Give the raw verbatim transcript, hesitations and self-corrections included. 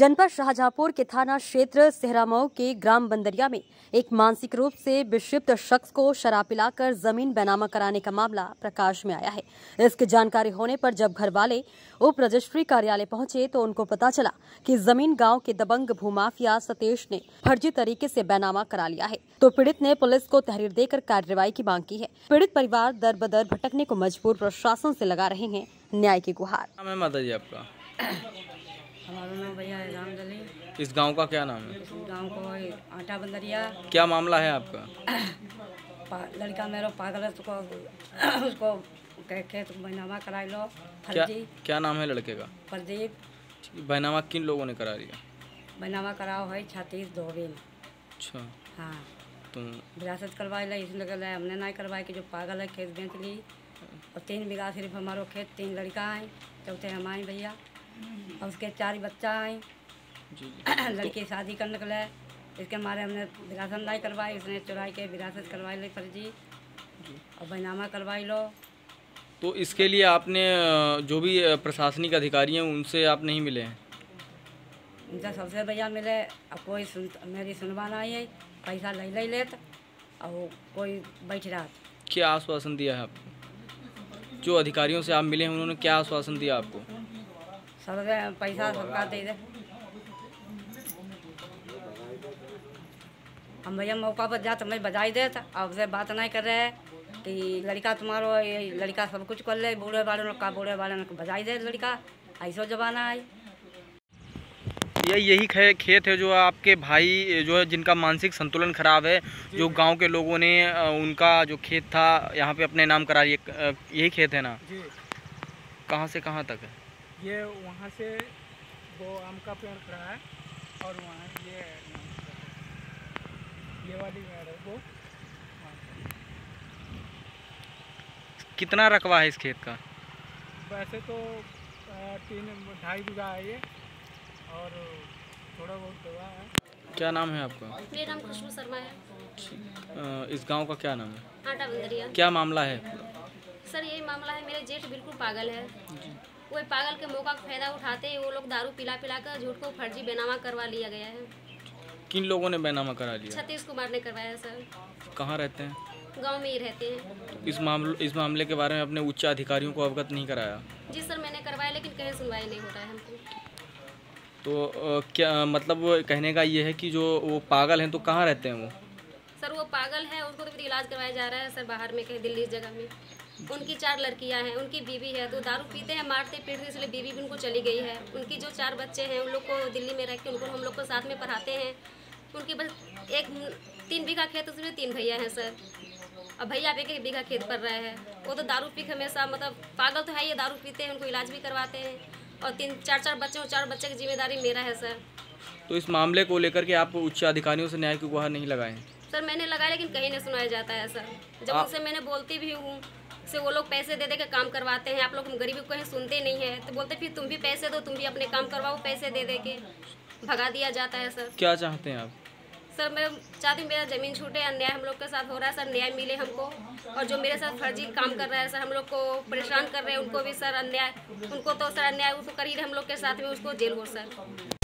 जनपद शाहजहांपुर के थाना क्षेत्र सेहरामऊ के ग्राम बंदरिया में एक मानसिक रूप से विक्षिप्त शख्स को शराब पिलाकर जमीन बेनामा कराने का मामला प्रकाश में आया है। इसकी जानकारी होने पर जब घर वाले उप रजिस्ट्री कार्यालय पहुंचे तो उनको पता चला कि जमीन गांव के दबंग भूमाफिया सतीश ने फर्जी तरीके से बेनामा करा लिया है, तो पीड़ित ने पुलिस को तहरीर देकर कार्रवाई की मांग की है। पीड़ित परिवार दर बदर भटकने को मजबूर, प्रशासन से लगा रहे हैं न्याय की गुहार। हमारा नाम भैया राम दले। इस गांव का क्या नाम है? गांव को आटा बंदरिया। क्या मामला है आपका? लड़का मेरा पागल है, उसको उसको कह के तुम बैनामा करा लो। क्या, क्या नाम है लड़के का? प्रदीप। बैनामा किन लोगों ने करा लिया? बैनामा कराओ है छत्तीस धोबिन। अच्छा, हाँ। तो विरासत करवाई ला, इसमें लगा हमने नहीं करवाई कि जो पागल है खेत बेच ली। और तीन बीघा सिर्फ हमारो खेत, तीन लड़का है, चौथे हमारे भैया और उसके चार बच्चा हैं। लड़की शादी करने के लिए इसके मारे हमने विरासत नहीं करवाई, उसने चुराई के विरासत करवाई ली फर्जी और बैनामा करवाई लो। तो इसके लिए आपने जो भी प्रशासनिक अधिकारी हैं उनसे आप नहीं मिले हैं? उनसे सबसे भैया मिले और कोई सुन, मेरी सुनवाई नहीं है। पैसा ले ले लेत और कोई बैठ रहा। क्या आश्वासन दिया है आपको? जो अधिकारियों से आप मिले हैं उन्होंने क्या आश्वासन दिया आपको? सब पैसा सबका दे दे। हम भैया मौका पर जा तुम्हें बजाई दे। आपसे बात नहीं कर रहे है कि लड़का तुम्हारो ये लड़का सब कुछ कर ले, बूढ़े वालों का बूढ़े वालों को बजाई दे लड़का। ऐसा जमाना है। ये यही खे, खेत है जो आपके भाई जो है जिनका मानसिक संतुलन खराब है, जो गांव के लोगों ने उनका जो खेत था यहाँ पे अपने नाम करा लिया। यही खेत है ना? कहाँ से कहाँ तक है ये? वहाँ से वो आम का पेड़ खड़ा है और वहाँ ये ये वाली पेड़ है वो। कितना रकबा है इस खेत का? वैसे तो तीन ढाई बीघा है ये और थोड़ा बहुत दवा है। क्या नाम है आपका? मेरा नाम कृष्ण शर्मा है। इस गांव का क्या नाम है? आटा बंदरिया। क्या मामला है सर? यही मामला है, मेरे जेठ बिल्कुल पागल है। वो पागल के मौका का फायदा उठाते हैं वो लोग, दारू पिला पिला कर झूठ को फर्जी बेनामा करवा लिया गया है। किन लोगों ने बेनामा करा लिया? सतीश कुमार ने करवाया है सर। कहाँ रहते हैं? गांव में ही रहते हैं। इस मामले इस मामले के बारे में अपने उच्च अधिकारियों को अवगत नहीं कराया? जी सर, मैंने करवाया लेकिन कहीं सुनवाई नहीं हो रहा है हमको। तो आ, क्या मतलब कहने का ये है कि जो वो पागल हैं तो कहाँ रहते हैं वो? सर वो पागल है, उनको तो इलाज करवाया जा रहा है सर बाहर में, कहीं दिल्ली जगह में। उनकी चार लड़कियां हैं, उनकी बीवी है, तो दारू पीते हैं, मारते पीटते, इसलिए बीवी भी उनको चली गई है। उनकी जो चार बच्चे हैं उन लोग को दिल्ली में रह के उनको हम लोग को साथ में पढ़ाते हैं। उनके बस एक तीन बीघा खेत, उसमें तीन भैया हैं सर, और भैया पे एक बीघा खेत पड़ रहा है। वो तो दारू पी के हमेशा मतलब पागल तो है ये, दारू पीते हैं, उनको इलाज भी करवाते हैं और तीन चार चार बच्चे और चार बच्चे की जिम्मेदारी मेरा है सर। तो इस मामले को लेकर के आप उच्च अधिकारियों से न्याय की गुहार नहीं लगाए? सर मैंने लगाया लेकिन कहीं नहीं सुनाया जाता है सर। जब उनसे मैंने बोलती भी हूँ से वो लोग पैसे दे दे के काम करवाते हैं, आप लोग गरीबों को सुनते नहीं है, तो बोलते फिर तुम भी पैसे दो, तुम भी अपने काम करवाओ, पैसे दे दे के भगा दिया जाता है सर। क्या चाहते हैं आप? सर मैं चाहती हूँ मेरा जमीन छूटे, अन्याय हम लोग के साथ हो रहा है सर, न्याय मिले हमको। और जो मेरे साथ फर्जी काम कर रहा है सर, हम लोग को परेशान कर रहे हैं, उनको भी सर अन्याय, उनको तो सर अन्याय उसको कर ही रहे हम लोग के साथ में, उसको जेल हो सर।